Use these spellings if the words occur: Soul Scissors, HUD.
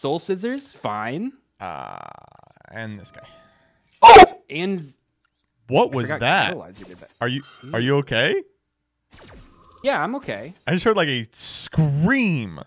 Soul Scissors, fine. And this guy. Oh! And what was that? Are you okay? Yeah, I'm okay. I just heard like a scream.